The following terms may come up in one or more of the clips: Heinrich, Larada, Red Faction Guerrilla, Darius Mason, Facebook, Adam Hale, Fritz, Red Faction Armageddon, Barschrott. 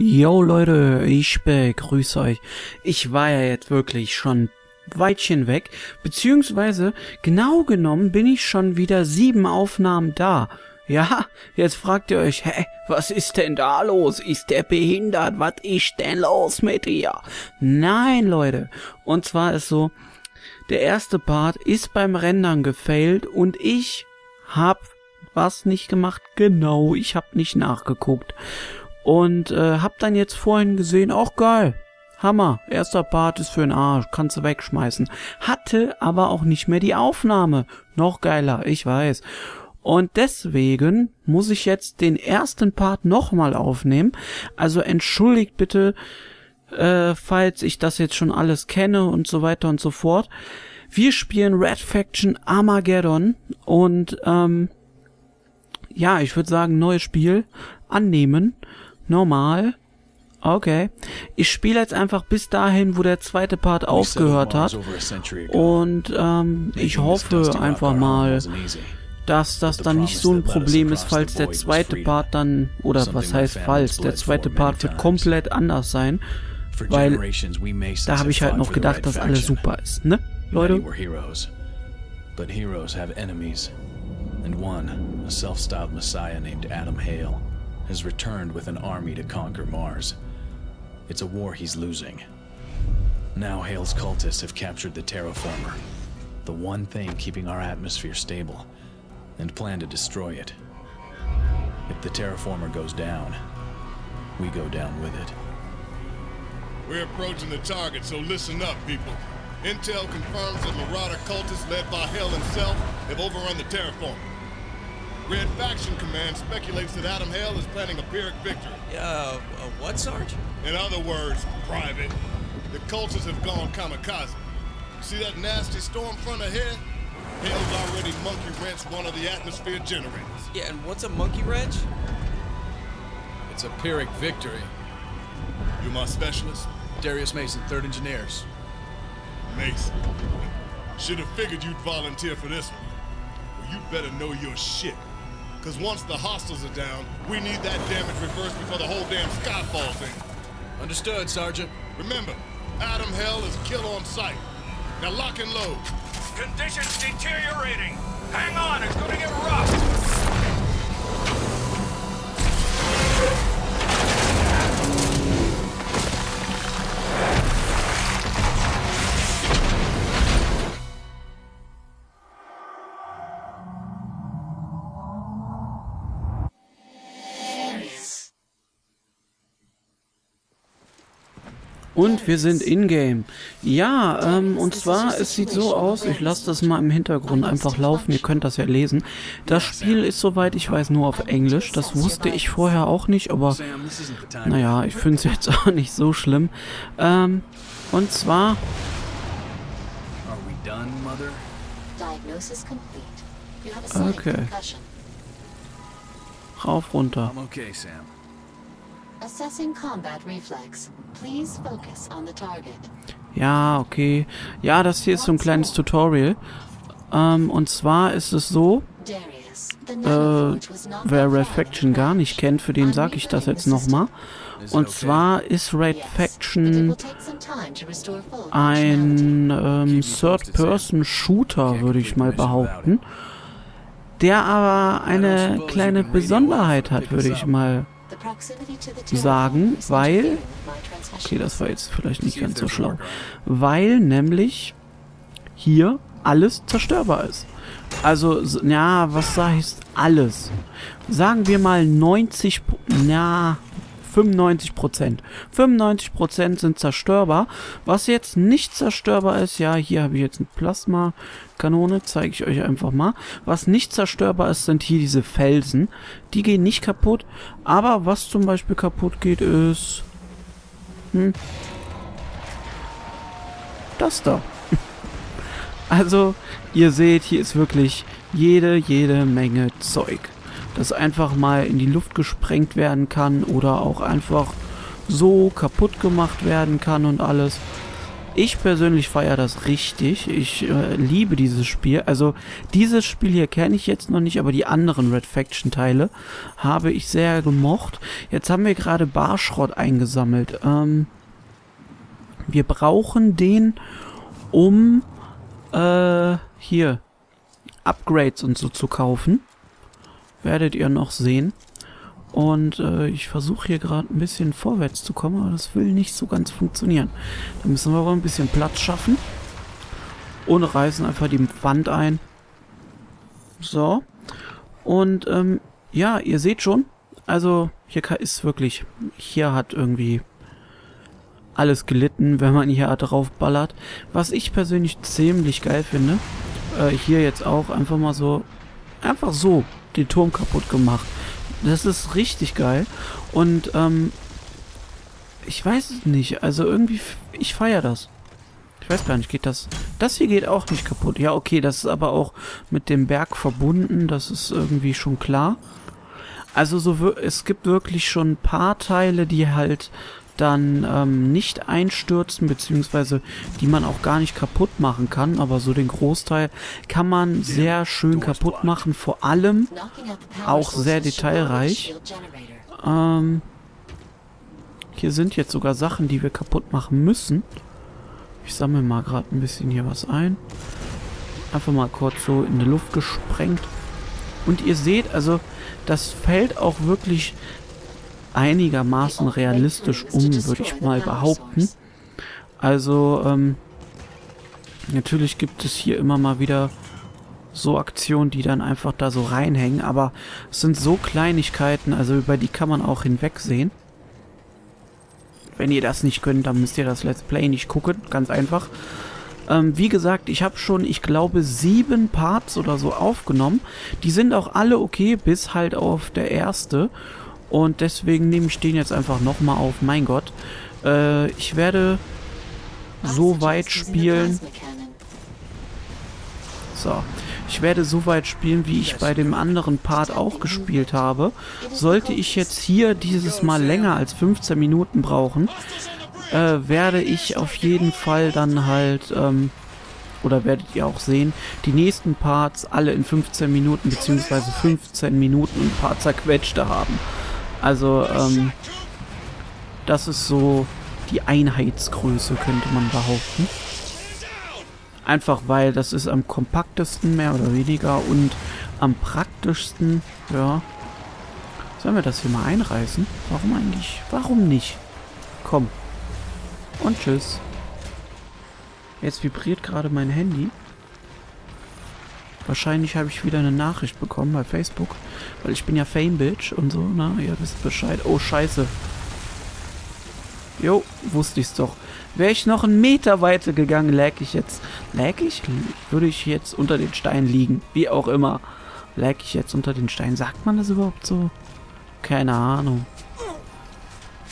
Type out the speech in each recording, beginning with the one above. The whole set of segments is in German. Yo Leute, ich begrüße euch. Ich war ja jetzt wirklich schon weitchen weg, beziehungsweise genau genommen bin ich schon wieder 7 Aufnahmen da. Ja, jetzt fragt ihr euch, hä, was ist denn da los? Ist der behindert? Was ist denn los mit dir? Nein, Leute. Und zwar ist so, der erste Part ist beim Rendern gefailt und ich hab was nicht gemacht. Genau, ich hab nicht nachgeguckt. Und hab dann jetzt vorhin gesehen, auch geil, Hammer, erster Part ist für den Arsch, kannst du wegschmeißen. Hatte aber auch nicht mehr die Aufnahme, noch geiler, ich weiß. Und deswegen muss ich jetzt den ersten Part nochmal aufnehmen. Also entschuldigt bitte, falls ich das jetzt schon alles kenne und so weiter und so fort. Wir spielen Red Faction Armageddon und ja, ich würde sagen, neues Spiel, annehmen. Normal. Okay. Ich spiele jetzt einfach bis dahin, wo der zweite Part aufgehört hat. Und ich hoffe einfach mal, dass das dann nicht so ein Problem ist, falls der zweite Part dann, oder was heißt falls, der zweite Part wird komplett anders sein, weil da habe ich halt noch gedacht, dass alles super ist, ne, Leute? And one, a self-styled messiah named Adam Hale, has returned with an army to conquer Mars. It's a war he's losing. Now Hale's cultists have captured the terraformer, the one thing keeping our atmosphere stable, and plan to destroy it. If the terraformer goes down, we go down with it. We're approaching the target, so listen up, people. Intel confirms that Larada cultists led by Hale himself have overrun the terraform. Red Faction Command speculates that Adam Hale is planning a Pyrrhic victory. What, Sarge? In other words, Private. The cultists have gone kamikaze. See that nasty storm front ahead? Hale's already monkey-wrenched one of the atmosphere generators. Yeah, and what's a monkey wrench? It's a Pyrrhic victory. You're my specialist? Darius Mason, 3rd Engineers. Mason. Should have figured you'd volunteer for this one. Well, you better know your shit. Because once the hostiles are down, we need that damage reversed before the whole damn sky falls in. Understood, Sergeant. Remember, Adam Hale is kill on sight. Now lock and load. Conditions deteriorating. Hang on, it's going to get rough. Und wir sind in-game. Ja, und zwar, es sieht so aus, ich lasse das mal im Hintergrund einfach laufen, ihr könnt das ja lesen. Das Spiel ist, soweit ich weiß, nur auf Englisch, das wusste ich vorher auch nicht, aber naja, ich finde es jetzt auch nicht so schlimm. Und zwar... Okay. Rauf, runter. Assessing Combat Reflex. Please focus on the target. Ja, okay. Ja, das hier ist so ein kleines Tutorial. Und zwar ist es so, wer Red Faction gar nicht kennt, für den sage ich das jetzt nochmal. Und zwar ist Red Faction ein Third-Person-Shooter, würde ich mal behaupten, der aber eine kleine Besonderheit hat, würde ich mal sagen, weil, okay, das war jetzt vielleicht nicht ganz so schlau, weil nämlich hier alles zerstörbar ist. Also, ja, was heißt alles? Sagen wir mal 90, na, 95%. 95% sind zerstörbar. Was jetzt nicht zerstörbar ist, ja, hier habe ich jetzt eine Plasma-Kanone, zeige ich euch einfach mal. Was nicht zerstörbar ist, sind hier diese Felsen. Die gehen nicht kaputt, aber was zum Beispiel kaputt geht, ist... das da. Also, ihr seht, hier ist wirklich jede Menge Zeug, das einfach mal in die Luft gesprengt werden kann oder auch einfach so kaputt gemacht werden kann und alles. Ich persönlich feiere das richtig. Ich liebe dieses Spiel. Also dieses Spiel hier kenne ich jetzt noch nicht, aber die anderen Red Faction Teile habe ich sehr gemocht. Jetzt haben wir gerade Barschrott eingesammelt. Wir brauchen den, um hier Upgrades und so zu kaufen. Werdet ihr noch sehen. Und ich versuche hier gerade ein bisschen vorwärts zu kommen, aber das will nicht so ganz funktionieren. Da müssen wir aber ein bisschen Platz schaffen. Ohne Reißen einfach die Wand ein. So. Und ja, ihr seht schon, also hier ist wirklich, hier hat irgendwie alles gelitten, wenn man hier drauf ballert. Was ich persönlich ziemlich geil finde, hier jetzt auch einfach so den Turm kaputt gemacht. Das ist richtig geil. Und, ich weiß es nicht. Also irgendwie, ich feiere das. Ich weiß gar nicht, geht das... Das hier geht auch nicht kaputt. Ja, okay, das ist aber auch mit dem Berg verbunden. Das ist irgendwie schon klar. Also so, es gibt wirklich schon ein paar Teile, die halt dann nicht einstürzen, beziehungsweise die man auch gar nicht kaputt machen kann. Aber so den Großteil kann man sehr schön kaputt machen, vor allem auch sehr detailreich. Hier sind jetzt sogar Sachen, die wir kaputt machen müssen. Ich sammle mal gerade ein bisschen hier was ein. Einfach mal kurz so in die Luft gesprengt. Und ihr seht, also das fällt auch wirklich einigermaßen realistisch um, würde ich mal behaupten. Also, natürlich gibt es hier immer mal wieder so Aktionen, die dann einfach da so reinhängen, aber es sind so Kleinigkeiten, also über die kann man auch hinwegsehen. Wenn ihr das nicht könnt, dann müsst ihr das Let's Play nicht gucken, ganz einfach. Wie gesagt, ich habe schon, ich glaube, 7 Parts oder so aufgenommen. Die sind auch alle okay, bis halt auf der erste. Und deswegen nehme ich den jetzt einfach nochmal auf. Mein Gott. Ich werde so weit spielen. So. Ich werde so weit spielen, wie ich bei dem anderen Part auch gespielt habe. Sollte ich jetzt hier dieses Mal länger als 15 Minuten brauchen, werde ich auf jeden Fall dann halt... oder werdet ihr auch sehen, die nächsten Parts alle in 15 Minuten beziehungsweise 15 Minuten ein paar zerquetschte haben. Also, das ist so die Einheitsgröße, könnte man behaupten. Einfach weil das ist am kompaktesten, mehr oder weniger, und am praktischsten, ja. Sollen wir das hier mal einreißen? Warum eigentlich? Warum nicht? Komm. Und tschüss. Jetzt vibriert gerade mein Handy. Wahrscheinlich habe ich wieder eine Nachricht bekommen bei Facebook. Weil ich bin ja Fame-Bitch und so, na, ihr wisst Bescheid. Oh, scheiße. Jo, wusste ich's doch. Wäre ich noch einen Meter weiter gegangen, lag ich jetzt. Lag ich? Würde ich jetzt unter den Stein liegen. Wie auch immer. Lag ich jetzt unter den Stein. Sagt man das überhaupt so? Keine Ahnung.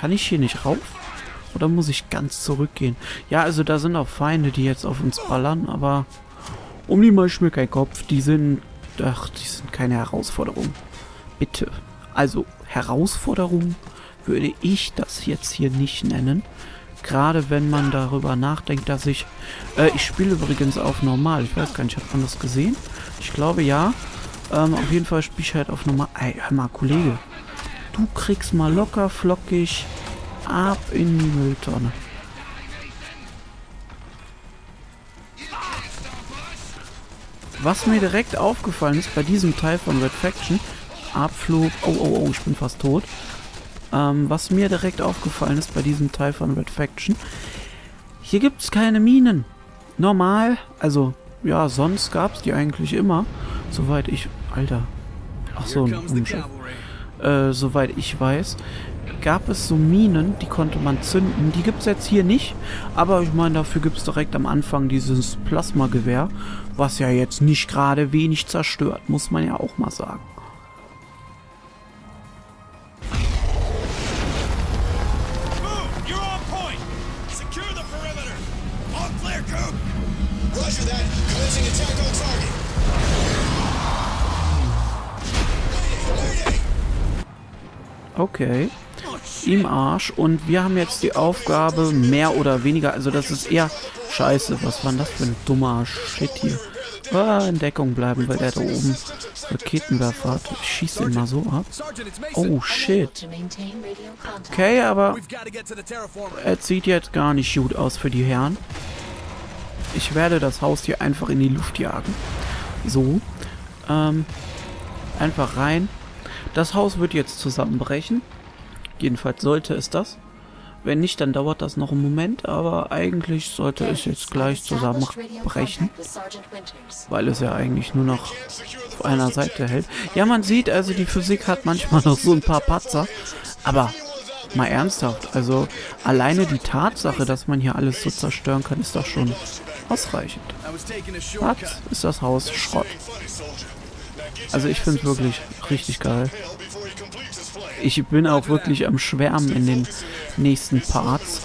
Kann ich hier nicht rauf? Oder muss ich ganz zurückgehen? Ja, also da sind auch Feinde, die jetzt auf uns ballern, aber um die mache ich mir keinen Kopf. Die sind, ach, die sind keine Herausforderung. Bitte. Also, Herausforderung würde ich das jetzt hier nicht nennen. Gerade wenn man darüber nachdenkt, dass ich... ich spiele übrigens auf normal. Ich weiß gar nicht, hat man das gesehen? Ich glaube, ja. Auf jeden Fall spiele ich halt auf normal. Ey, hör mal, Kollege. Du kriegst mal locker, flockig... ab in die Mülltonne. Was mir direkt aufgefallen ist bei diesem Teil von Red Faction, Abflug, oh, ich bin fast tot. Was mir direkt aufgefallen ist bei diesem Teil von Red Faction, hier gibt es keine Minen. Normal, also, ja, sonst gab es die eigentlich immer. Soweit ich, Alter, ach so, soweit ich weiß, gab es so Minen, die konnte man zünden. Die gibt es jetzt hier nicht, aber ich meine, dafür gibt es direkt am Anfang dieses Plasmagewehr, was ja jetzt nicht gerade wenig zerstört, muss man ja auch mal sagen. Okay. im Arsch. Und wir haben jetzt die Aufgabe, mehr oder weniger, also das ist eher scheiße. Was war denn das für ein dummer Shit hier? Ah, in Deckung bleiben, weil der da oben Raketenwerfer hat. Ich schieße immer so ab. Oh, shit. Okay, aber es sieht jetzt gar nicht gut aus für die Herren. Ich werde das Haus hier einfach in die Luft jagen. So. Einfach rein. Das Haus wird jetzt zusammenbrechen. Jedenfalls sollte es das. Wenn nicht, dann dauert das noch einen Moment, aber eigentlich sollte es jetzt gleich zusammenbrechen, weil es ja eigentlich nur noch auf einer Seite hält. Ja, man sieht, also die Physik hat manchmal noch so ein paar Patzer, aber mal ernsthaft, also alleine die Tatsache, dass man hier alles so zerstören kann, ist doch schon ausreichend. Das ist das Haus Schrott. Also ich finde es wirklich richtig geil. Ich bin auch wirklich am Schwärmen in den nächsten Parts.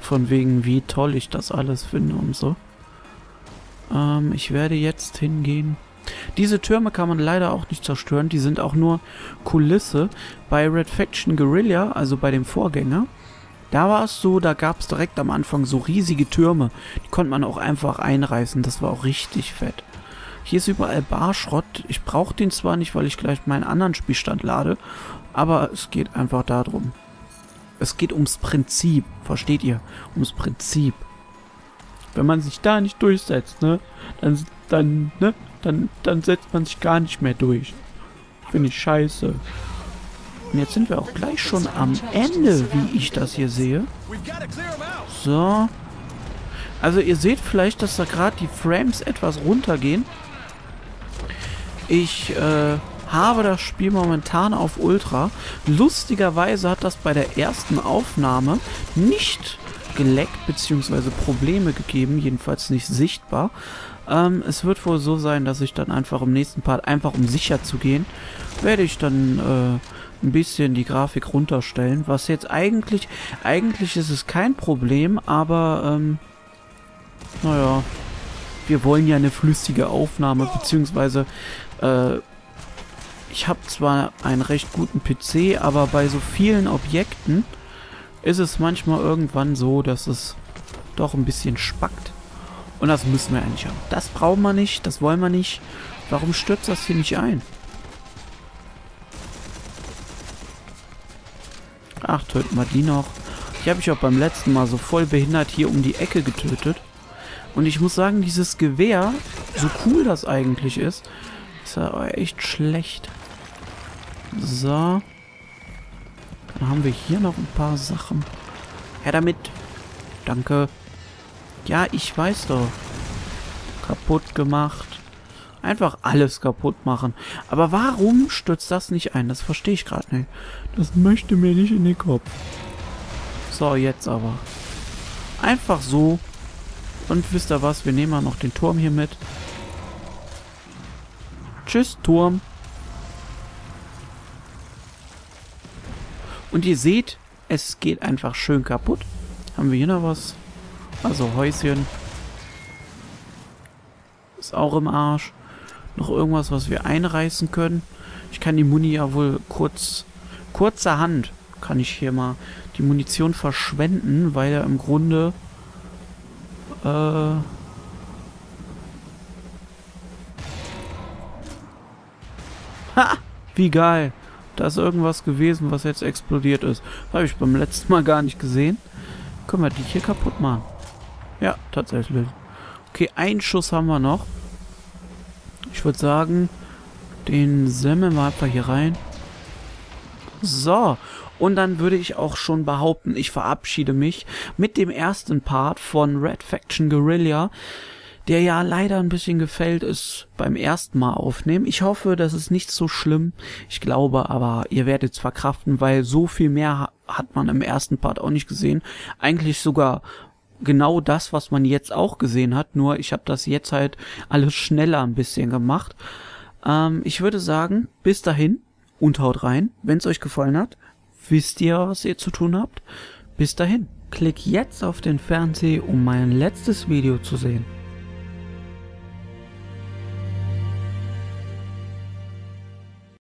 Von wegen, wie toll ich das alles finde und so. Ich werde jetzt hingehen. Diese Türme kann man leider auch nicht zerstören. Die sind auch nur Kulisse. Bei Red Faction Guerrilla, also bei dem Vorgänger, da war es so, da gab es direkt am Anfang so riesige Türme. Die konnte man auch einfach einreißen. Das war auch richtig fett. Hier ist überall Barschrott. Ich brauche den zwar nicht, weil ich gleich meinen anderen Spielstand lade, aber es geht einfach darum. Es geht ums Prinzip, versteht ihr? Ums Prinzip. Wenn man sich da nicht durchsetzt, ne, dann setzt man sich gar nicht mehr durch. Finde ich scheiße. Und jetzt sind wir auch gleich schon am Ende, wie ich das hier sehe. So. Also ihr seht vielleicht, dass da gerade die Frames etwas runtergehen. Ich habe das Spiel momentan auf Ultra. Lustigerweise hat das bei der ersten Aufnahme nicht geleckt bzw. Probleme gegeben, jedenfalls nicht sichtbar. Es wird wohl so sein, dass ich dann einfach im nächsten Part, einfach um sicher zu gehen, werde ich dann ein bisschen die Grafik runterstellen. Was jetzt eigentlich ist es kein Problem, aber naja, wir wollen ja eine flüssige Aufnahme, beziehungsweise ich habe zwar einen recht guten PC, aber bei so vielen Objekten ist es manchmal irgendwann so, dass es doch ein bisschen spackt. Und das müssen wir eigentlich haben. Das brauchen wir nicht, das wollen wir nicht. Warum stürzt das hier nicht ein? Ach, töten wir die noch. Die habe ich auch beim letzten Mal so voll behindert hier um die Ecke getötet. Und ich muss sagen, dieses Gewehr, so cool das eigentlich ist, ist ja echt schlecht. So. Dann haben wir hier noch ein paar Sachen. Her damit. Danke. Ja, ich weiß doch. Kaputt gemacht. Einfach alles kaputt machen. Aber warum stürzt das nicht ein? Das verstehe ich gerade nicht. Das möchte mir nicht in den Kopf. So, jetzt aber. Einfach so. Und wisst ihr was? Wir nehmen mal noch den Turm hier mit. Tschüss, Turm. Und ihr seht, es geht einfach schön kaputt. Haben wir hier noch was? Also Häuschen. Ist auch im Arsch. Noch irgendwas, was wir einreißen können. Ich kann die Muni ja wohl kurzerhand kann ich hier mal die Munition verschwenden, weil er im Grunde ha! Wie geil! Da ist irgendwas gewesen, was jetzt explodiert ist. Habe ich beim letzten Mal gar nicht gesehen. Können wir die hier kaputt machen? Ja, tatsächlich. Okay, einen Schuss haben wir noch. Ich würde sagen, den semmeln wir einfach hier rein. So. Und dann würde ich auch schon behaupten, ich verabschiede mich mit dem ersten Part von Red Faction Guerrilla, der ja leider ein bisschen gefällt ist beim ersten Mal aufnehmen. Ich hoffe, das ist nicht so schlimm. Ich glaube aber, ihr werdet es verkraften, weil so viel mehr hat man im ersten Part auch nicht gesehen. Eigentlich sogar genau das, was man jetzt auch gesehen hat, nur ich habe das jetzt halt alles schneller ein bisschen gemacht. Ich würde sagen, bis dahin und haut rein, wenn es euch gefallen hat. Wisst ihr, was ihr zu tun habt? Bis dahin. Klick jetzt auf den Fernseher, um mein letztes Video zu sehen.